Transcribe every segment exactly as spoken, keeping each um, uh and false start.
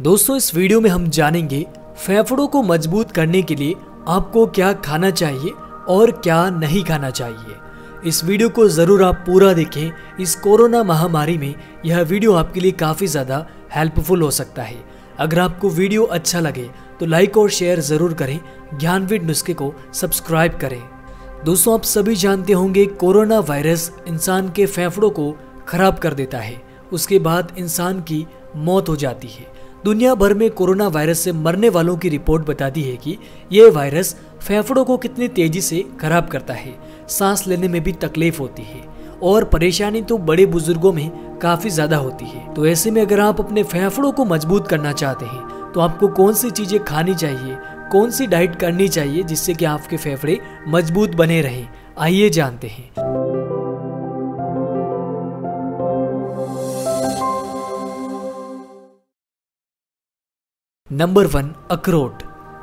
दोस्तों इस वीडियो में हम जानेंगे फेफड़ों को मजबूत करने के लिए आपको क्या खाना चाहिए और क्या नहीं खाना चाहिए। इस वीडियो को ज़रूर आप पूरा देखें। इस कोरोना महामारी में यह वीडियो आपके लिए काफ़ी ज़्यादा हेल्पफुल हो सकता है। अगर आपको वीडियो अच्छा लगे तो लाइक और शेयर ज़रूर करें। ज्ञानविद नुस्खे को सब्सक्राइब करें। दोस्तों आप सभी जानते होंगे कोरोना वायरस इंसान के फेफड़ों को खराब कर देता है, उसके बाद इंसान की मौत हो जाती है। दुनिया भर में कोरोना वायरस से मरने वालों की रिपोर्ट बताती है कि यह वायरस फेफड़ों को कितनी तेजी से खराब करता है, सांस लेने में भी तकलीफ होती है और परेशानी तो बड़े बुजुर्गों में काफ़ी ज़्यादा होती है। तो ऐसे में अगर आप अपने फेफड़ों को मजबूत करना चाहते हैं तो आपको कौन सी चीज़ें खानी चाहिए, कौन सी डाइट करनी चाहिए जिससे कि आपके फेफड़े मजबूत बने रहें, आइए जानते हैं। नंबर वन, अखरोट।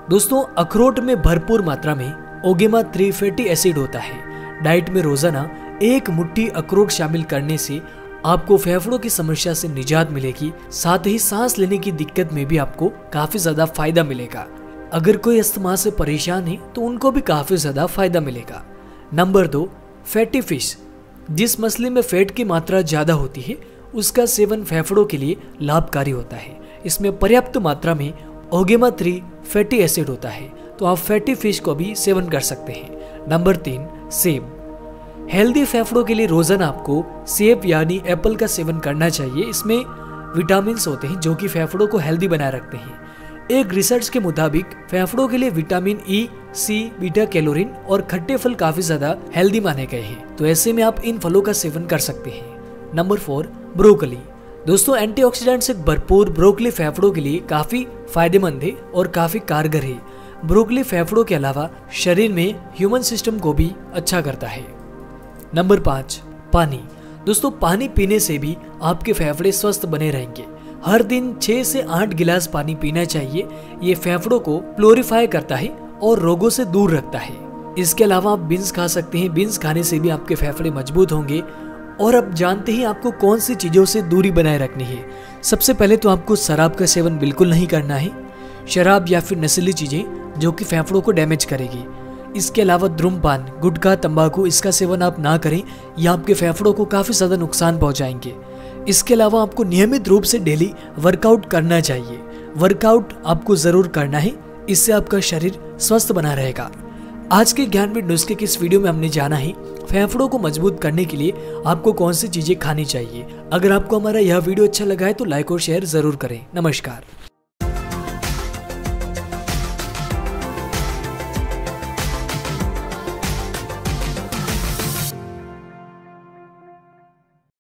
दोस्तों अखरोट में भरपूर मात्रा में ओमेगा थ्री फैटी एसिड होता है। डाइट में रोजाना एक मुट्ठी अखरोट शामिल करने से आपको फेफड़ों की समस्या से निजात मिलेगी, साथ ही सांस लेने की दिक्कत में भी आपको काफी ज्यादा फायदा मिलेगा। अगर कोई अस्थमा से परेशान है तो उनको भी काफी ज्यादा फायदा मिलेगा। नंबर दो, फैटी फिश। जिस मछली में फैट की मात्रा ज्यादा होती है उसका सेवन फेफड़ों के लिए लाभकारी होता है। इसमें पर्याप्त मात्रा में ओमेगा थ्री फैटी एसिड होता है, तो आप फैटी फिश को भी सेवन कर सकते हैं। नंबर तीन, सेब। हेल्दी फेफड़ों के लिए रोजाना आपको सेब यानी एप्पल का सेवन करना चाहिए। इसमें विटामिन्स होते हैं जो कि फेफड़ों को हेल्दी बनाए रखते हैं। एक रिसर्च के मुताबिक फेफड़ों के लिए vitamin E, C, beta carotene और खट्टे फल काफी ज्यादा हेल्दी माने गए हैं, तो ऐसे में आप इन फलों का सेवन कर सकते हैं। Number four, broccoli. दोस्तों एंटीऑक्सीडेंट से भरपूर ब्रोकली फेफड़ों के लिए काफ़ी फायदेमंद है और काफ़ी कारगर है। ब्रोकली फेफड़ों के अलावा शरीर में ह्यूमन सिस्टम को भी अच्छा करता है। नंबर पाँच, पानी। दोस्तों पानी पीने से भी आपके फेफड़े स्वस्थ बने रहेंगे। हर दिन छः से आठ गिलास पानी पीना चाहिए। ये फेफड़ों को प्योरीफाई करता है और रोगों से दूर रखता है। इसके अलावा आप बीन्स खा सकते हैं। बीन्स खाने से भी आपके फेफड़े मजबूत होंगे। और अब जानते हैं आपको कौन सी चीज़ों से दूरी बनाए रखनी है। सबसे पहले तो आपको शराब का सेवन बिल्कुल नहीं करना है, शराब या फिर नशीली चीज़ें जो कि फेफड़ों को डैमेज करेगी। इसके अलावा धूम्रपान, गुटखा, तंबाकू, इसका सेवन आप ना करें, यह आपके फेफड़ों को काफ़ी ज़्यादा नुकसान पहुंचाएंगे। इसके अलावा आपको नियमित रूप से डेली वर्कआउट करना चाहिए। वर्कआउट आपको ज़रूर करना है, इससे आपका शरीर स्वस्थ बना रहेगा। आज के ज्ञानविद नुस्खे के इस वीडियो में हमने जाना है फेफड़ों को मजबूत करने के लिए आपको कौन सी चीज़ें खानी चाहिए। अगर आपको हमारा यह वीडियो अच्छा लगा है तो लाइक और शेयर ज़रूर करें। नमस्कार।